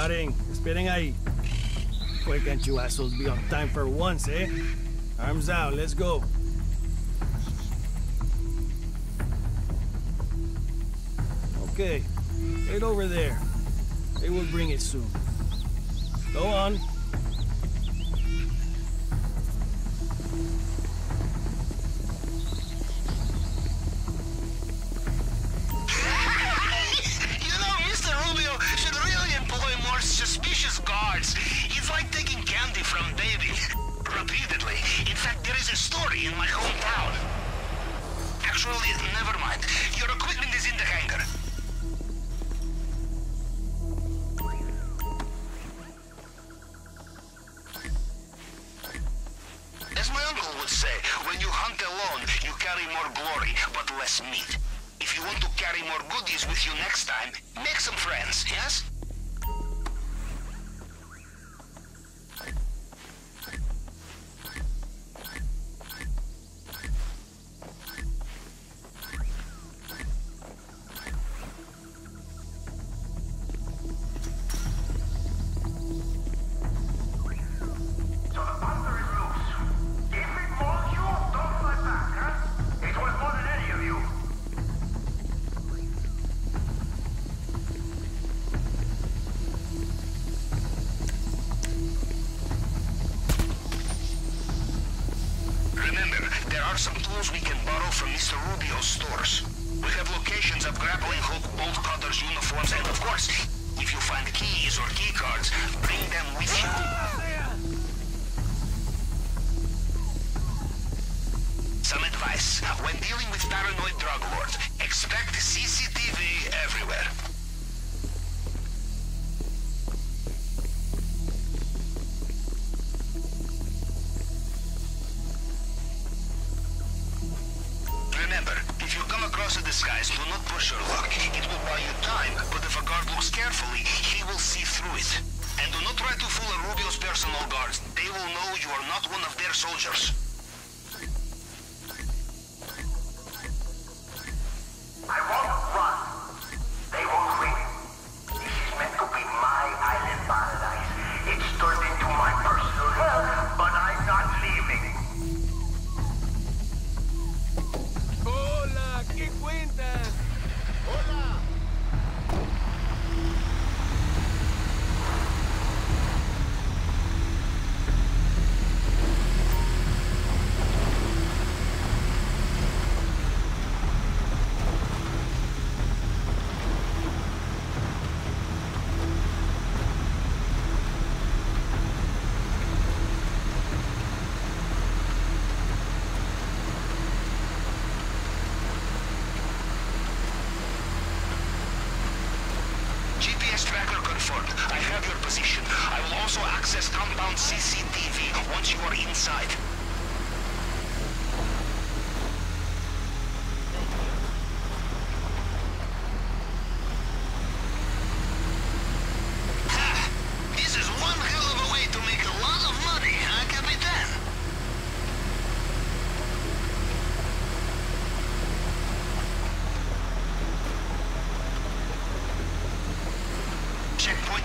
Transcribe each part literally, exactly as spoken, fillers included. Paring, esperen ahí. Why can't you assholes be on time for once, eh? Arms out, let's go. Okay, head over there. They will bring it soon. Go on.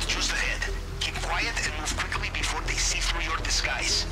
Just ahead. Keep quiet and move quickly before they see through your disguise.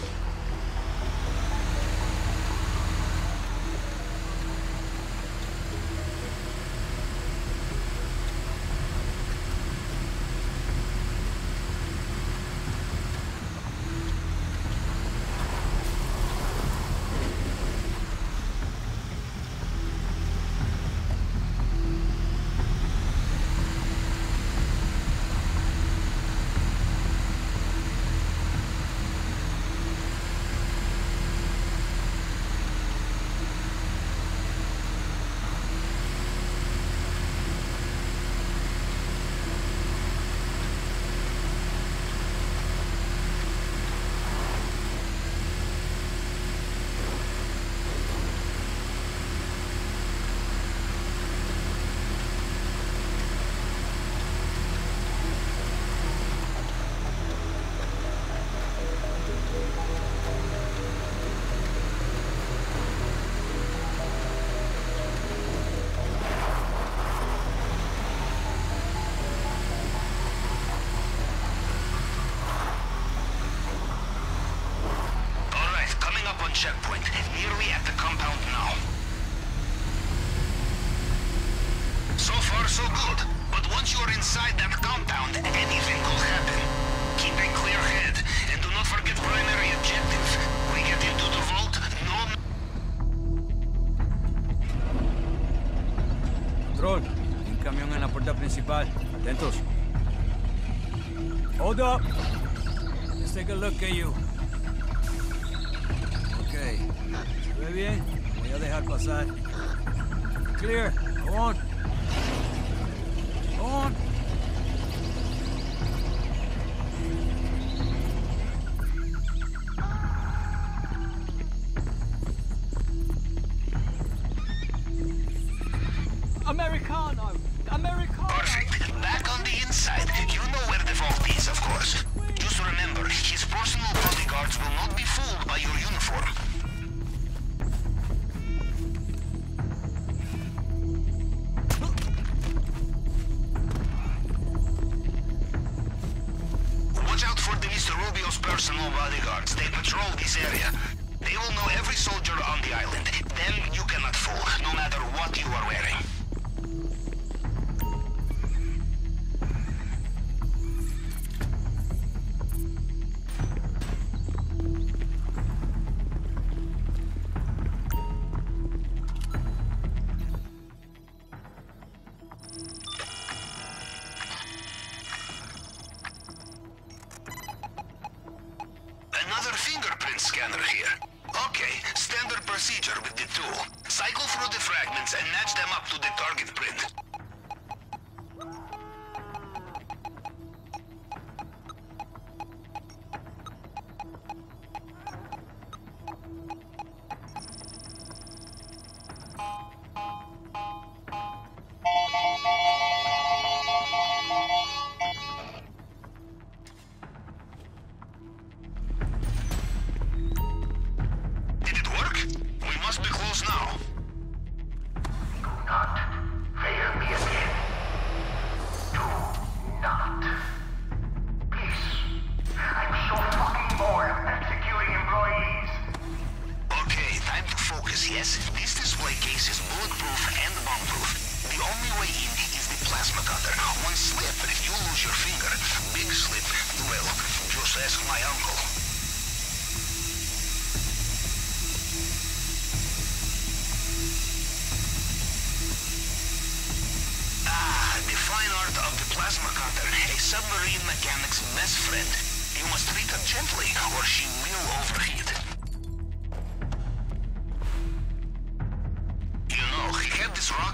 checkpoint, nearly at the compound now. So far, so good. But once you're inside that compound, anything could happen. Keep a clear head, and do not forget primary objective. We get into the vault, no... Control, un camión en la puerta principal. Atentos. Hold up. Let's take a look at you. Okay. ¿Se ve bien? Voy a dejar pasar. Clear. Go on. Go on. Americano. Americano. Perfect. Back on the inside. You know where the vault is, of course. Just remember, his personal bodyguards will not be fooled by your uniform. Watch out for the Mister Rubio's personal bodyguards. They patrol this area. They will know every soldier on the island. Them you cannot fool, no matter what you are wearing.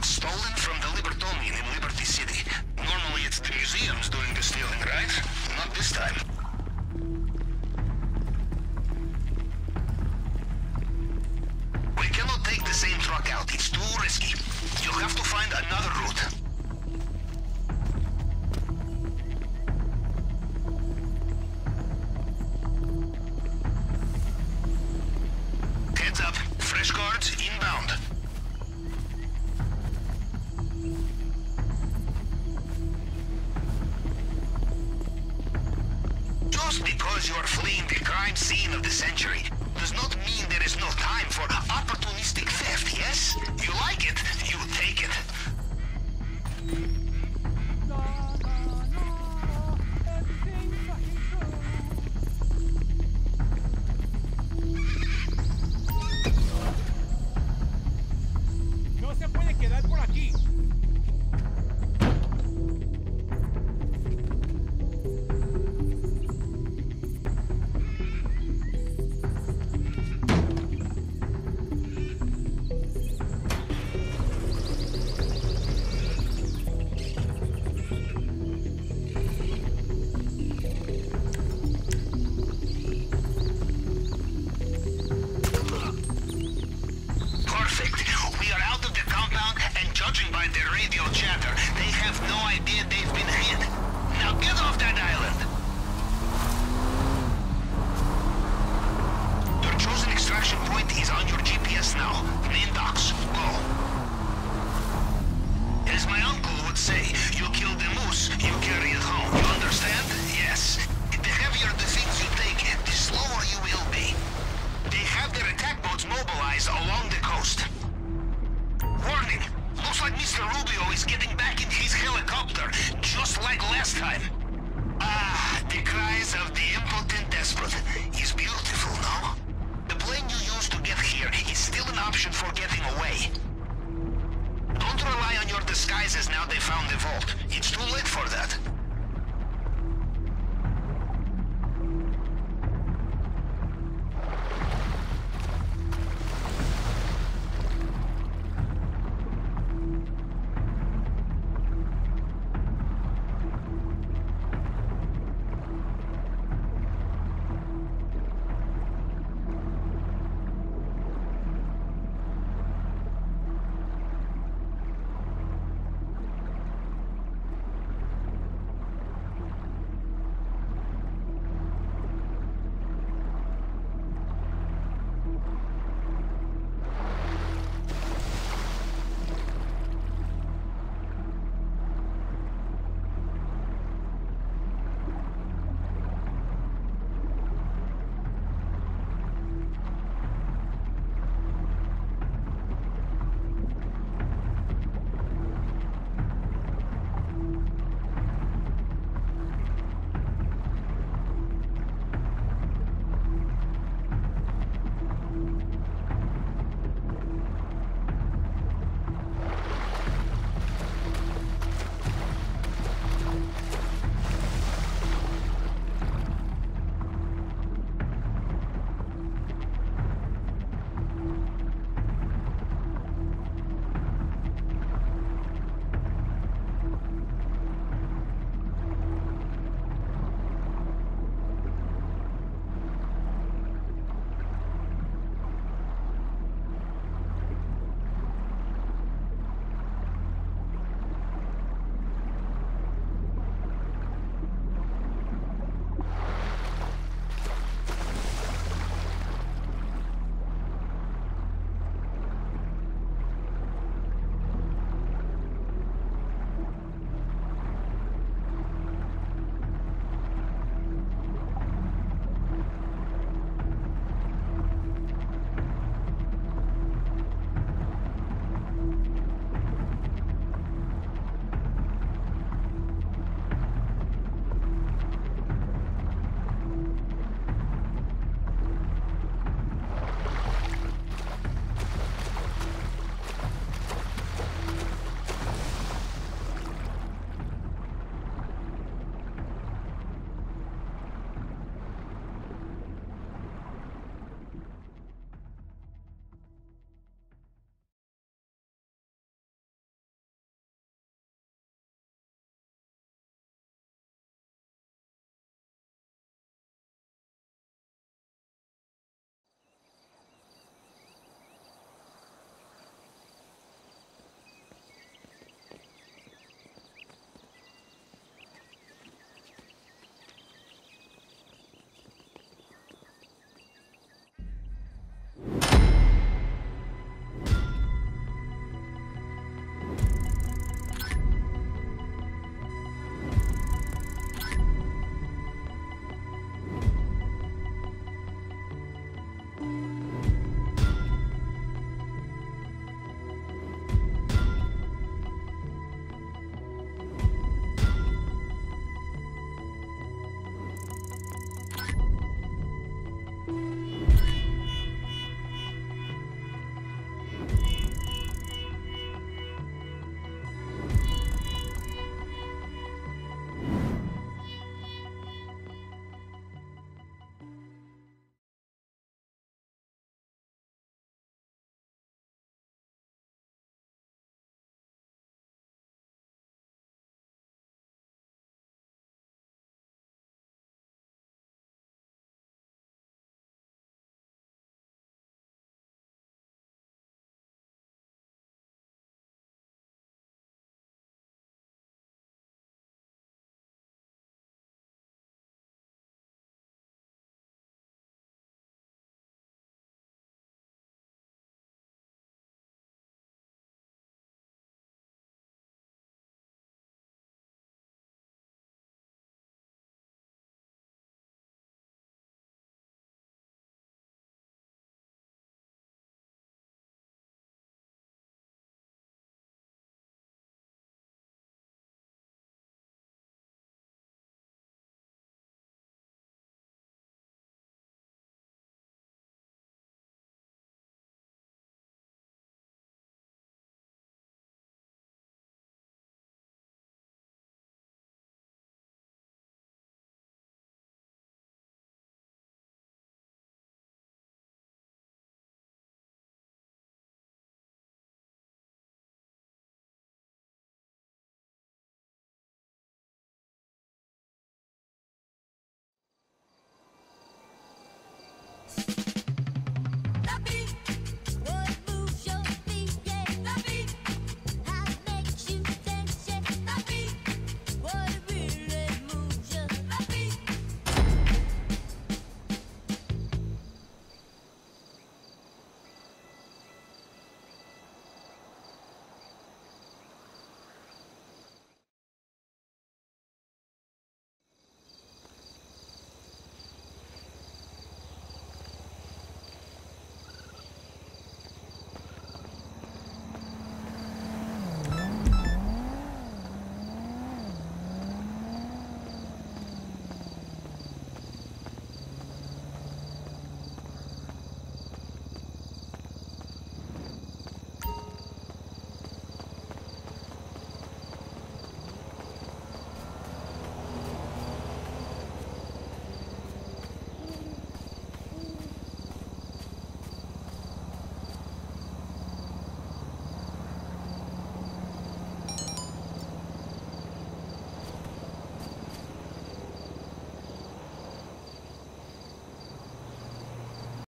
Stolen from the Libertomine in Liberty City. Normally it's the museums doing the stealing, right? Not this time. We cannot take the same truck out, it's too risky. You'll have to find another route. Heads up, fresh guards inbound. Just because you are fleeing the crime scene of the century does not mean there is no time for opportunistic theft, yes? You like it, you take it. Mister Rubio is getting back in his helicopter, just like last time. Ah, the cries of the impotent desperate is beautiful, no? The plane you used to get here is still an option for getting away. Don't rely on your disguises now they found the vault. It's too late for that.